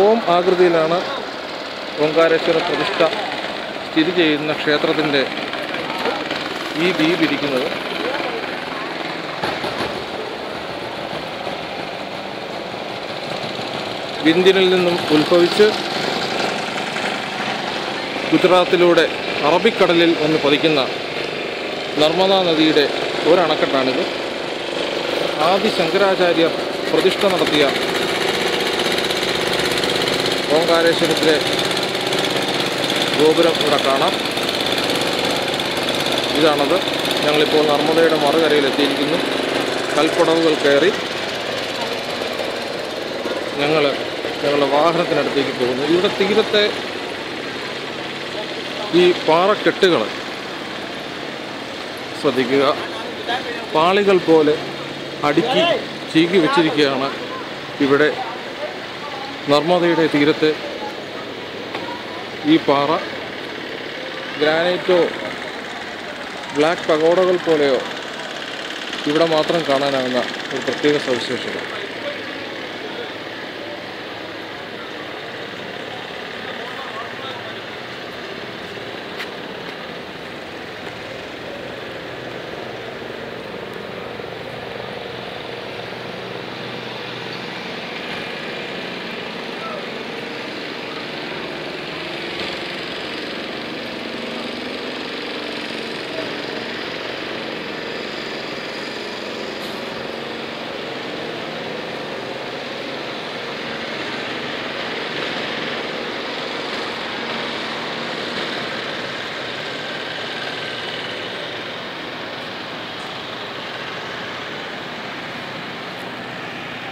ഓം ആകൃതിയിലാണ് ഓംകാരേശ്വര പ്രതിഷ്ഠ സ്ഥിതി ചെയ്യുന്ന ക്ഷേത്രത്തിൻ്റെ ഈ ദ്വീപ് ഇരിക്കുന്നത്. വിന്ധ്യനിൽ നിന്നും ഉത്ഭവിച്ച് ഗുജറാത്തിലൂടെ അറബിക്കടലിൽ വന്ന് പതിക്കുന്ന നർമ്മദാ നദിയുടെ ഒരണക്കെട്ടാണിത്. ആദി ശങ്കരാചാര്യർ പ്രതിഷ്ഠ നടത്തിയ ഓംകാരേശ്വരത്തിലെ ഗോപുരം ഇവിടെ കാണാം. ഇതാണത്. ഞങ്ങളിപ്പോൾ നർമ്മദയുടെ മറുകരയിലെത്തിയിരിക്കുന്നു. കൽപ്പടവുകൾ കയറി ഞങ്ങളുടെ വാഹനത്തിനടുത്തേക്ക് പോകുന്നു. ഇവിടെ തീരത്തെ ഈ പാറക്കെട്ടുകൾ ശ്രദ്ധിക്കുക. പാളികൾ പോലെ അടുക്കി ചീകി വെച്ചിരിക്കുകയാണ് ഇവിടെ നർമ്മദയുടെ തീരത്തെ ഈ പാറ. ഗ്രാനൈറ്റോ ബ്ലാക്ക് പഗോഡകൾ പോലെയോ ഇവിടെ മാത്രം കാണാനാകുന്ന ഒരു പ്രത്യേക സവിശേഷത.